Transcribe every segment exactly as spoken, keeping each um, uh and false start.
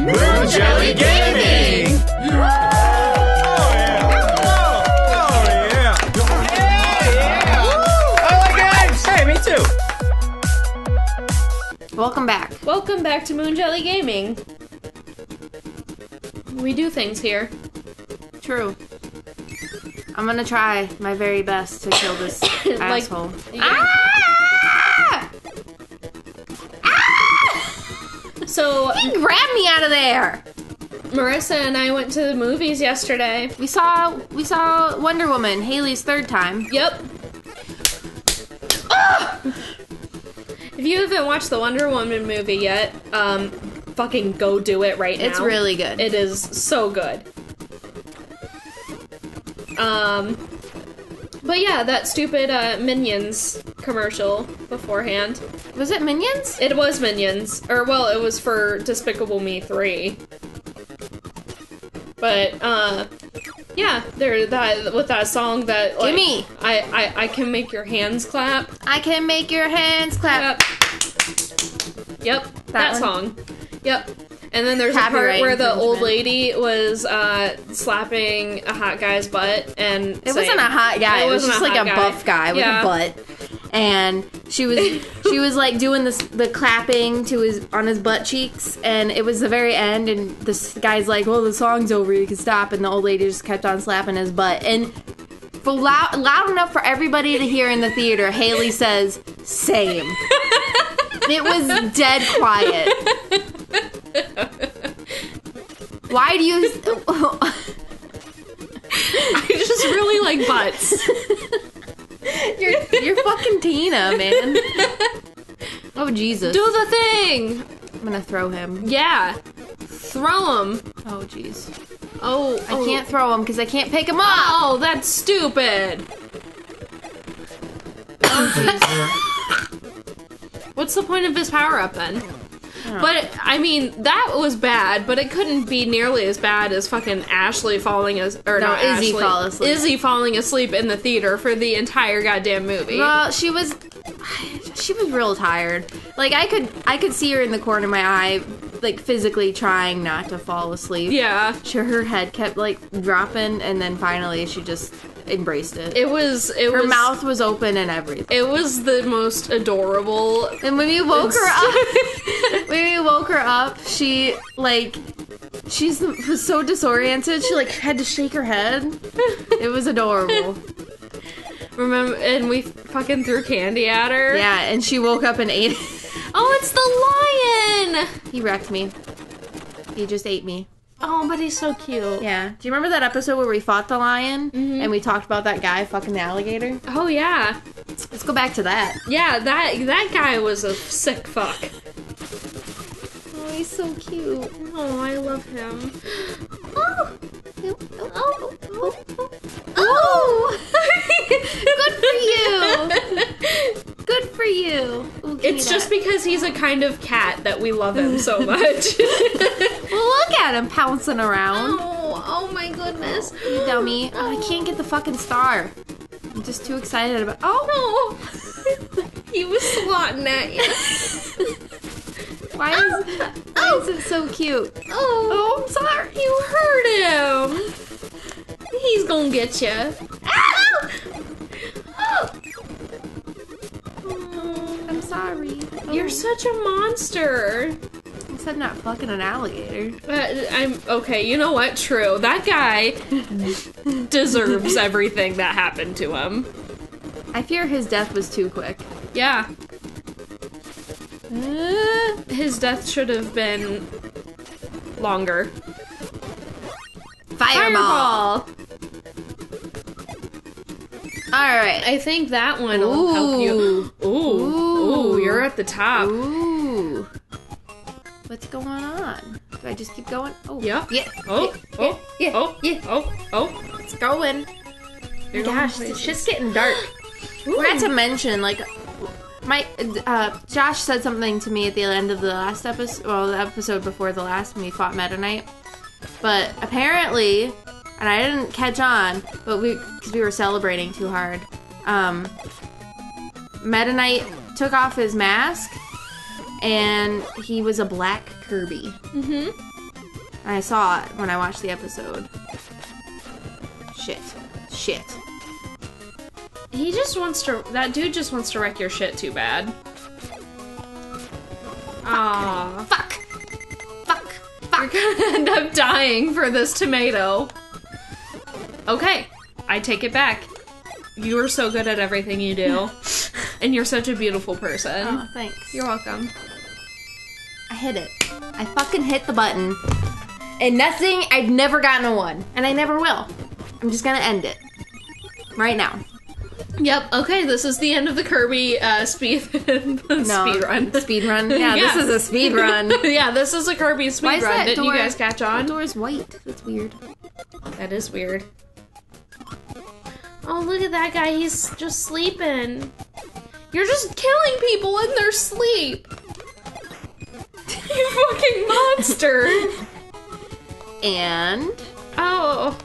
Moon Jelly Gaming! Oh yeah! Oh yeah! Hey, yeah! I like games! Hey, me too! Welcome back. Welcome back to Moon Jelly Gaming. We do things here. True. I'm gonna try my very best to kill this like, asshole. Yeah. Ah! Ah! So he grabbed me out of there. Marissa and I went to the movies yesterday. We saw we saw Wonder Woman, Haley's third time. Yep. Ah! If you haven't watched the Wonder Woman movie yet, um, fucking go do it right now. It's really good. It is so good. Um, but yeah, that stupid, uh, Minions commercial beforehand. Was it Minions? It was Minions. Or, well, it was for Despicable Me three. But, uh, yeah, there, that, with that song that, like, Gimme! I, I, I can make your hands clap. I can make your hands clap. Yep. Yep, that, that song. Yep. And then there's Copyright a part where the old lady was uh, slapping a hot guy's butt, and it saying, wasn't a hot guy. It, it was just a like a guy. buff guy with yeah. a butt, and she was she was like doing this, the clapping to his on his butt cheeks, and it was the very end, and this guy's like, "Well, the song's over, you can stop," and the old lady just kept on slapping his butt, and for loud loud enough for everybody to hear in the theater, Haley says, "Same." It was dead quiet. Why do you... I just really like butts. You're, you're fucking Tina, man. Oh, Jesus. Do the thing! I'm gonna throw him. Yeah. Throw him. Oh, jeez. Oh, I oh. can't throw him because I can't pick him up. Oh, that's stupid. Oh, jeez. What's the point of his power-up, then? But, I mean, that was bad, but it couldn't be nearly as bad as fucking Ashley falling as- or no, not Izzy Ashley, fall asleep. Izzy falling asleep in the theater for the entire goddamn movie. Well, she was- she was real tired. Like, I could- I could see her in the corner of my eye, like, physically trying not to fall asleep. Yeah. Sure, her head kept, like, dropping, and then finally she just embraced it. It was- it Her was, mouth was open and everything. It was the most adorable- And when we woke her up- when we woke her up, she, like, she was so disoriented, she, like, had to shake her head. It was adorable. Remember- and we fucking threw candy at her. Yeah, and she woke up and ate it. Oh, it's the lion! He wrecked me. He just ate me. Oh, but he's so cute. Yeah. Do you remember that episode where we fought the lion? Mm-hmm. And we talked about that guy fucking the alligator? Oh, yeah. Let's go back to that. Yeah, that that guy was a sick fuck. Oh, he's so cute. Oh, I love him. Oh! Oh! Oh! Oh! Oh! Oh. Good for you! Good for you! Ooh, it's just that. Because he's a kind of cat that we love him so much. Well, look at him pouncing around. Oh, oh my goodness. You dummy. Oh, I can't get the fucking star. I'm just too excited about- Oh! Oh. He was swatting at you. Why is, oh, why oh, is it so cute? Oh, oh, I'm sorry. You hurt him. He's gonna get you. Oh. Oh. Oh, I'm sorry. Oh. You're such a monster. I said not fucking an alligator. Uh, I'm okay. You know what? True. That guy deserves everything that happened to him. I fear his death was too quick. Yeah. Uh, his death should have been longer. Fireball! Fireball. Alright. I think that one will help you. Ooh. Ooh. Ooh, you're at the top. Ooh. What's going on? Do I just keep going? Oh. Yep. Yeah. Oh. Yeah. Oh. Yeah. Oh. Yeah. Oh. Oh. It's going. You're Gosh, going it's just getting dark. Not to mention, like... My, uh, Josh said something to me at the end of the last episode, well, the episode before the last when we fought Meta Knight, but apparently, and I didn't catch on, but we, because we were celebrating too hard, um, Meta Knight took off his mask, and he was a black Kirby. Mm-hmm. And I saw it when I watched the episode. Shit. Shit. He just wants to- that dude just wants to wreck your shit too bad. Aw. Fuck! Fuck! Fuck! You're gonna end up dying for this tomato. Okay. I take it back. You are so good at everything you do. And you're such a beautiful person. Oh, thanks. You're welcome. I hit it. I fucking hit the button. And nothing, I've never gotten a one. And I never will. I'm just gonna end it. Right now. Yep, okay, this is the end of the Kirby uh, speed, no, speed run. Speed run? Yeah, yeah, this is a speed run. Yeah, this is a Kirby speed Why is run. That Didn't door, you guys catch on? The door is white. That's weird. That is weird. Oh, look at that guy. He's just sleeping. You're just killing people in their sleep. You fucking monster. And? Oh.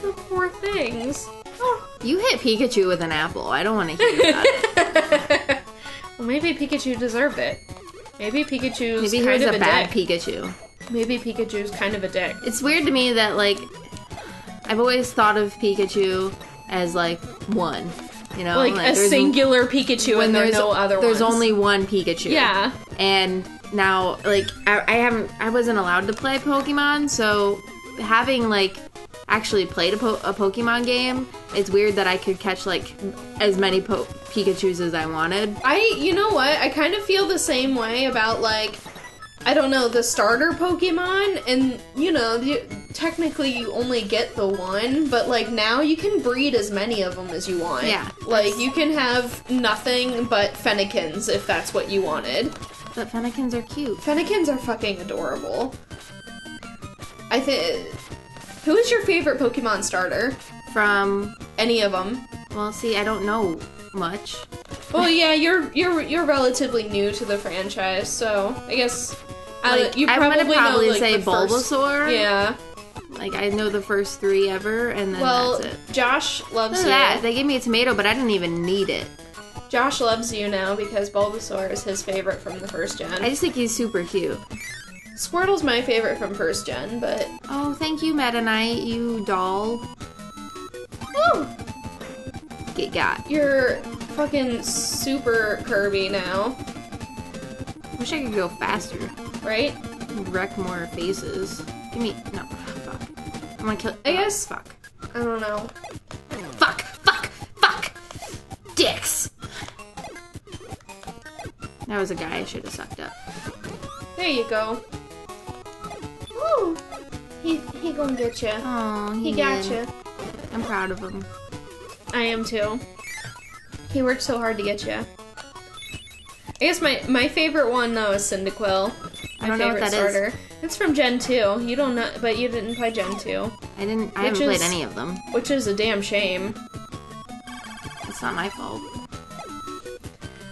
The poor things. Oh. You hit Pikachu with an apple. I don't want to hear that. Well, maybe Pikachu deserved it. Maybe Pikachu's maybe kind of a, a bad dick. Pikachu. Maybe Pikachu's kind of a dick. It's weird to me that, like, I've always thought of Pikachu as, like, one. You know? Like, like a singular Pikachu and there's no other one. There's only one Pikachu. Yeah. And now, like, I, I haven't, I wasn't allowed to play Pokemon, so having, like, actually played a, po a Pokemon game, it's weird that I could catch, like, as many po Pikachus as I wanted. I, you know what, I kind of feel the same way about, like, I don't know, the starter Pokemon, and, you know, you, technically you only get the one, but, like, now you can breed as many of them as you want. Yeah. Like, you can have nothing but Fennekins if that's what you wanted. But Fennekins are cute. Fennekins are fucking adorable. I think... Who is your favorite Pokemon starter? From any of them? Well, see, I don't know much. Well, yeah, you're you're you're relatively new to the franchise, so I guess like, uh, you probably I'm gonna probably know, like, say Bulbasaur. First, yeah, like I know the first three ever, and then well, that's it. Josh loves Look at you. That. They gave me a tomato, but I didn't even need it. Josh loves you now because Bulbasaur is his favorite from the first gen. I just think he's super cute. Squirtle's my favorite from first gen, but... Oh, thank you, Meta Knight, you doll. Woo! Get got. You're fucking super Kirby now. Wish I could go faster. Right? Wreck more faces. Give me... No. Fuck. I'm gonna kill... I oh, guess... Fuck. I don't know. Fuck! Fuck! Fuck! Dicks! That was a guy I should have sucked up. There you go. Woo! He, he gonna get you. Oh, he, he got you. I'm proud of him. I am too. He worked so hard to get you. I guess my, my favorite one though is Cyndaquil. My I don't favorite know what that starter. Is. It's from Gen two. You don't know, but you didn't play Gen two. I didn't. I haven't is, played any of them. Which is a damn shame. It's not my fault.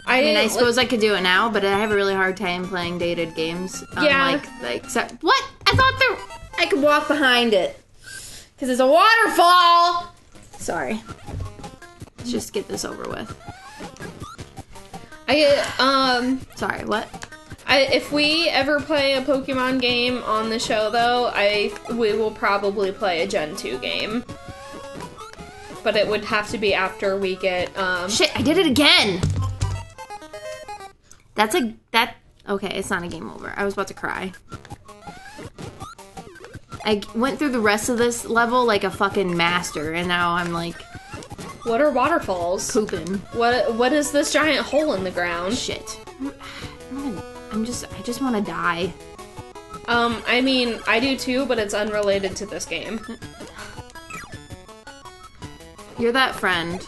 I, I mean, I suppose I could do it now, but I have a really hard time playing dated games. Um, yeah. Like, like, so, what? I thought there... I could walk behind it. Because it's a waterfall! Sorry. Let's just get this over with. I, um... Sorry, what? I, if we ever play a Pokemon game on the show, though, I we will probably play a Gen two game. But it would have to be after we get, um... Shit, I did it again! That's a, that, okay, it's not a game over. I was about to cry. I went through the rest of this level like a fucking master, and now I'm like... What are waterfalls? Pooping. What, what is this giant hole in the ground? Shit. I'm, I'm, I'm just, I just want to die. Um, I mean, I do too, but it's unrelated to this game. You're that friend.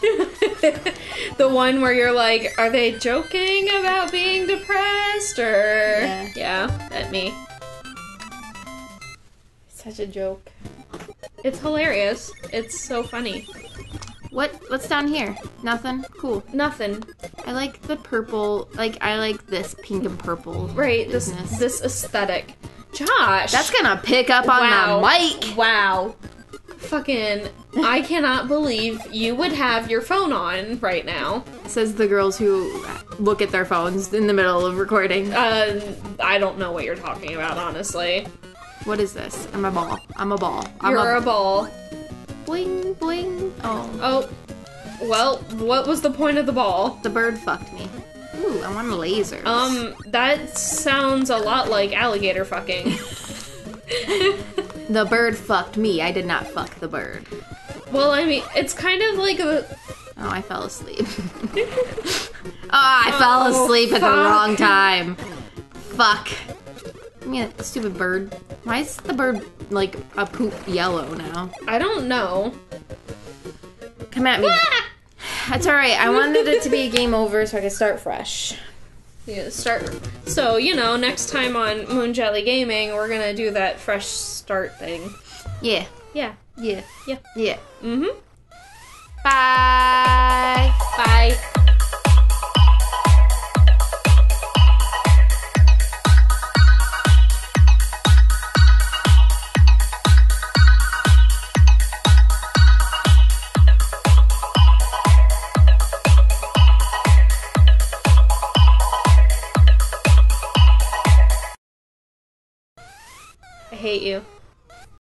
The one where you're like, are they joking about being depressed, or... Yeah. Yeah, at me. Such a joke. It's hilarious. It's so funny. What? What's down here? Nothing? Cool. Nothing. I like the purple, like, I like this pink and purple Right, business. this this aesthetic. Josh! That's gonna pick up on wow. the mic! Wow. Fucking, I cannot believe you would have your phone on right now. Says the girls who look at their phones in the middle of recording. Uh, I don't know what you're talking about, honestly. What is this? I'm a ball. I'm a ball. I'm You're a, a ball. Boing, boing. Oh. Oh. Well, what was the point of the ball? The bird fucked me. Ooh, I want lasers. Um, that sounds a lot like alligator fucking. The bird fucked me. I did not fuck the bird. Well, I mean, it's kind of like a... Oh, I fell asleep. oh, I oh, fell asleep fuck. at the wrong time. Fuck. I mean, stupid bird. Why is the bird, like, a poop yellow now? I don't know. Come at me. Ah! That's alright. I wanted it to be a game over so I could start fresh. Yeah, start. So, you know, next time on Moon Jelly Gaming, we're gonna do that fresh start thing. Yeah. Yeah. Yeah. Yeah. Yeah. Mm-hmm. Bye. Bye. I hate you.